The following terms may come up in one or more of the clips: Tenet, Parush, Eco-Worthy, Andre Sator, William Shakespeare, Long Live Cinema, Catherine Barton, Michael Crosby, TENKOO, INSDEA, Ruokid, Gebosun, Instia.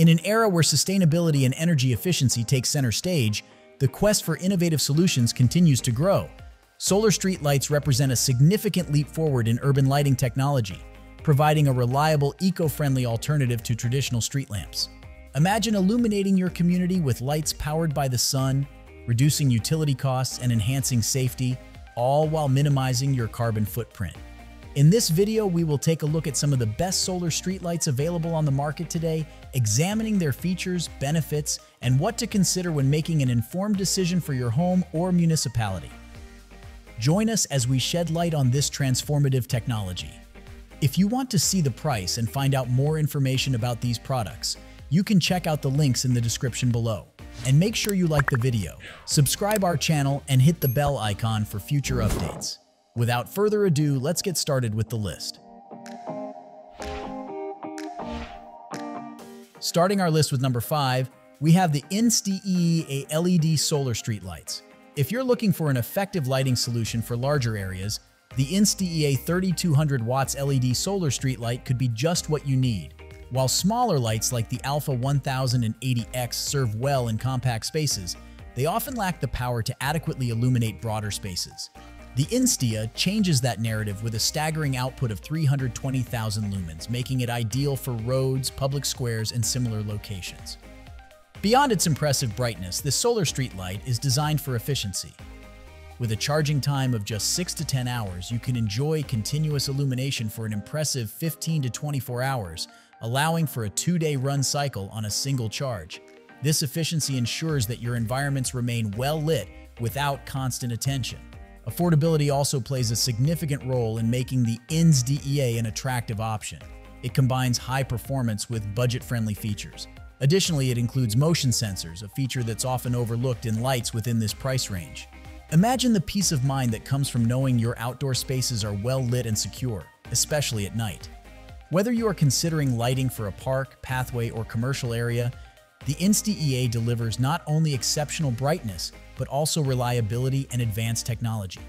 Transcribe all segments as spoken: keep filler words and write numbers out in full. In an era where sustainability and energy efficiency take center stage, the quest for innovative solutions continues to grow. Solar streetlights represent a significant leap forward in urban lighting technology, providing a reliable, eco-friendly alternative to traditional street lamps. Imagine illuminating your community with lights powered by the sun, reducing utility costs and enhancing safety, all while minimizing your carbon footprint. In this video, we will take a look at some of the best solar streetlights available on the market today, examining their features, benefits, and what to consider when making an informed decision for your home or municipality. Join us as we shed light on this transformative technology. If you want to see the price and find out more information about these products, you can check out the links in the description below. And make sure you like the video, subscribe our channel, and hit the bell icon for future updates. Without further ado, let's get started with the list. Starting our list with number five, we have the INSDEA L E D solar streetlights. If you're looking for an effective lighting solution for larger areas, the INSDEA thirty-two hundred watts L E D solar streetlight could be just what you need. While smaller lights like the Alpha ten eighty X serve well in compact spaces, they often lack the power to adequately illuminate broader spaces. The Instia changes that narrative with a staggering output of three hundred twenty thousand lumens, making it ideal for roads, public squares, and similar locations. Beyond its impressive brightness, this solar streetlight is designed for efficiency. With a charging time of just six to ten hours, you can enjoy continuous illumination for an impressive fifteen to twenty-four hours, allowing for a two-day run cycle on a single charge. This efficiency ensures that your environments remain well lit without constant attention. Affordability also plays a significant role in making the INSDEA an attractive option. It combines high performance with budget-friendly features. Additionally, it includes motion sensors, a feature that's often overlooked in lights within this price range. Imagine the peace of mind that comes from knowing your outdoor spaces are well lit and secure, especially at night. Whether you are considering lighting for a park, pathway, or commercial area, the INSDEA delivers not only exceptional brightness, but also reliability and advanced technology.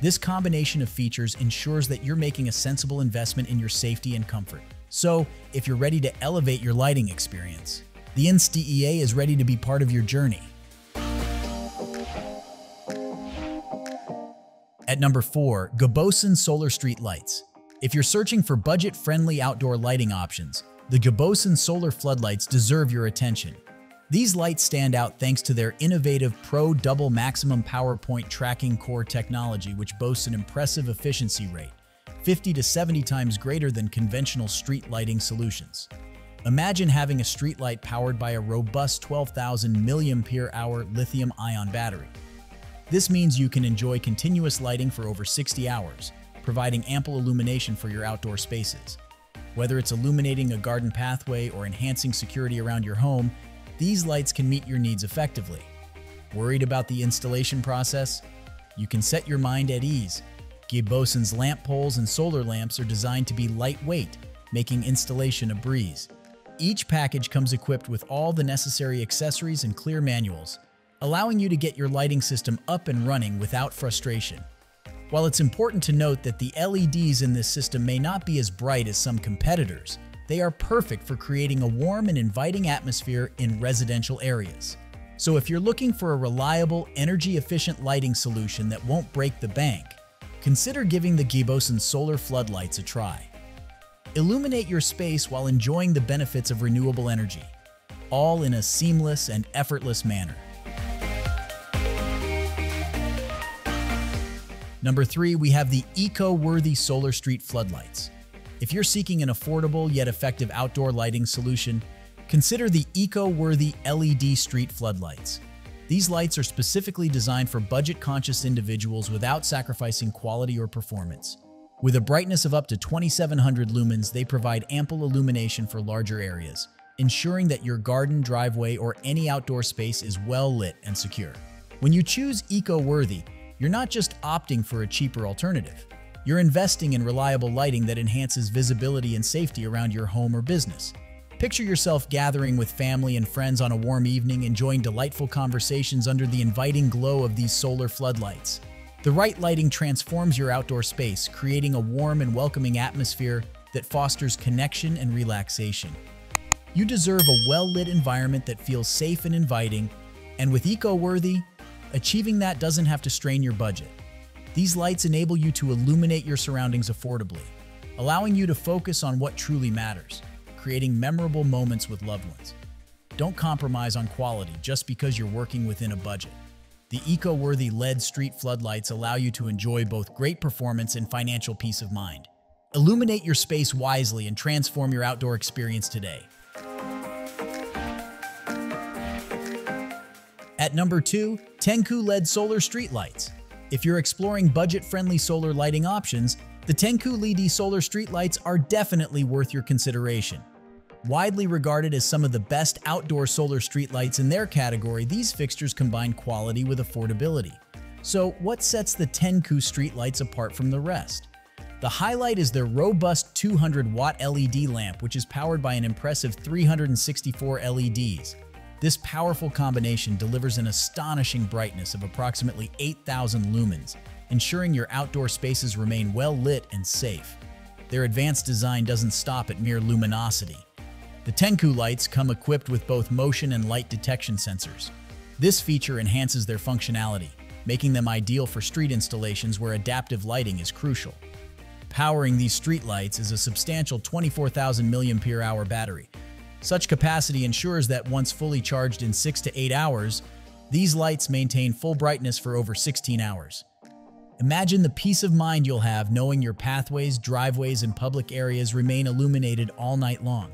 This combination of features ensures that you're making a sensible investment in your safety and comfort. So, if you're ready to elevate your lighting experience, the INSDEA is ready to be part of your journey. At number four, Gebosun solar street lights. If you're searching for budget-friendly outdoor lighting options, the Gebosun solar floodlights deserve your attention. These lights stand out thanks to their innovative Pro Double Maximum Power Point Tracking Core technology, which boasts an impressive efficiency rate, fifty to seventy times greater than conventional street lighting solutions. Imagine having a streetlight powered by a robust twelve thousand milliamp hour lithium-ion battery. This means you can enjoy continuous lighting for over sixty hours, providing ample illumination for your outdoor spaces. Whether it's illuminating a garden pathway or enhancing security around your home, these lights can meet your needs effectively. Worried about the installation process? You can set your mind at ease. Gebosun's lamp poles and solar lamps are designed to be lightweight, making installation a breeze. Each package comes equipped with all the necessary accessories and clear manuals, allowing you to get your lighting system up and running without frustration. While it's important to note that the L E Ds in this system may not be as bright as some competitors, they are perfect for creating a warm and inviting atmosphere in residential areas. So if you're looking for a reliable, energy-efficient lighting solution that won't break the bank, consider giving the Gebosun solar floodlights a try. Illuminate your space while enjoying the benefits of renewable energy, all in a seamless and effortless manner. Number three, we have the Eco-Worthy solar street floodlights. If you're seeking an affordable yet effective outdoor lighting solution, consider the Eco-Worthy L E D street floodlights. These lights are specifically designed for budget-conscious individuals without sacrificing quality or performance. With a brightness of up to twenty-seven hundred lumens, they provide ample illumination for larger areas, ensuring that your garden, driveway, or any outdoor space is well lit and secure. When you choose Eco-Worthy, you're not just opting for a cheaper alternative. You're investing in reliable lighting that enhances visibility and safety around your home or business. Picture yourself gathering with family and friends on a warm evening, enjoying delightful conversations under the inviting glow of these solar floodlights. The right lighting transforms your outdoor space, creating a warm and welcoming atmosphere that fosters connection and relaxation. You deserve a well-lit environment that feels safe and inviting, and with Eco-Worthy, achieving that doesn't have to strain your budget. These lights enable you to illuminate your surroundings affordably, allowing you to focus on what truly matters, creating memorable moments with loved ones. Don't compromise on quality just because you're working within a budget. The Eco-Worthy L E D street floodlights allow you to enjoy both great performance and financial peace of mind. Illuminate your space wisely and transform your outdoor experience today. At number two, TENKOO L E D solar street lights. If you're exploring budget-friendly solar lighting options, the TENKOO L E D solar streetlights are definitely worth your consideration. Widely regarded as some of the best outdoor solar streetlights in their category, these fixtures combine quality with affordability. So, what sets the TENKOO streetlights apart from the rest? The highlight is their robust two hundred watt L E D lamp, which is powered by an impressive three hundred sixty-four L E Ds. This powerful combination delivers an astonishing brightness of approximately eight thousand lumens, ensuring your outdoor spaces remain well lit and safe. Their advanced design doesn't stop at mere luminosity. The TENKOO lights come equipped with both motion and light detection sensors. This feature enhances their functionality, making them ideal for street installations where adaptive lighting is crucial. Powering these street lights is a substantial twenty-four thousand milliampere-hour battery. Such capacity ensures that once fully charged in six to eight hours, these lights maintain full brightness for over sixteen hours. Imagine the peace of mind you'll have knowing your pathways, driveways, and public areas remain illuminated all night long.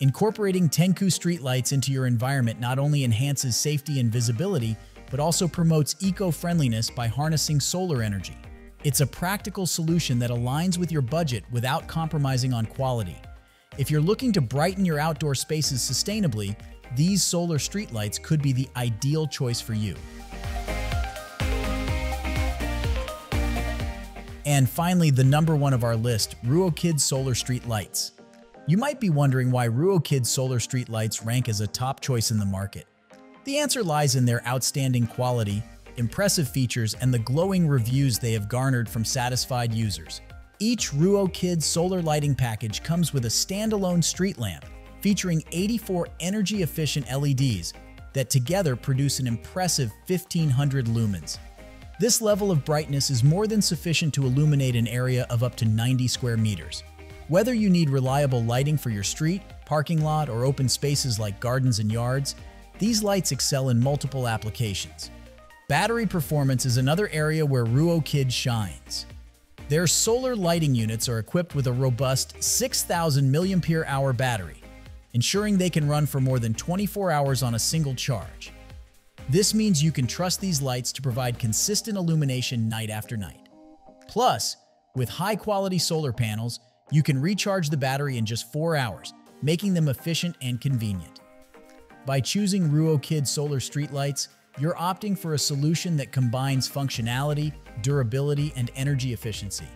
Incorporating TENKOO streetlights into your environment not only enhances safety and visibility, but also promotes eco-friendliness by harnessing solar energy. It's a practical solution that aligns with your budget without compromising on quality. If you're looking to brighten your outdoor spaces sustainably, these solar streetlights could be the ideal choice for you. And finally, the number one of our list, Ruokid solar street lights. You might be wondering why Ruokid solar street lights rank as a top choice in the market. The answer lies in their outstanding quality, impressive features, and the glowing reviews they have garnered from satisfied users. Each Ruokid solar lighting package comes with a standalone street lamp featuring eighty-four energy-efficient L E Ds that together produce an impressive fifteen hundred lumens. This level of brightness is more than sufficient to illuminate an area of up to ninety square meters. Whether you need reliable lighting for your street, parking lot, or open spaces like gardens and yards, these lights excel in multiple applications. Battery performance is another area where Ruokid shines. Their solar lighting units are equipped with a robust six thousand milliampere-hour battery, ensuring they can run for more than twenty-four hours on a single charge. This means you can trust these lights to provide consistent illumination night after night. Plus, with high-quality solar panels, you can recharge the battery in just four hours, making them efficient and convenient. By choosing Ruokid solar streetlights, you're opting for a solution that combines functionality, durability, and energy efficiency.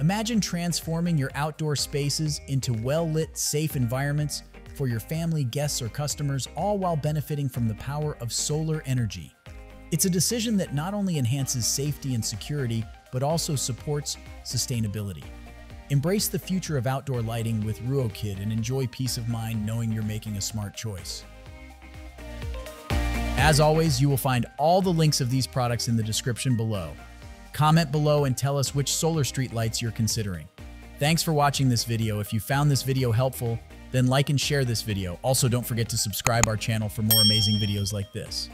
Imagine transforming your outdoor spaces into well-lit, safe environments for your family, guests, or customers, all while benefiting from the power of solar energy. It's a decision that not only enhances safety and security, but also supports sustainability. Embrace the future of outdoor lighting with Ruokid and enjoy peace of mind knowing you're making a smart choice. As always, you will find all the links of these products in the description below. Comment below and tell us which solar street lights you're considering. Thanks for watching this video. If you found this video helpful, then like and share this video. Also, don't forget to subscribe our channel for more amazing videos like this.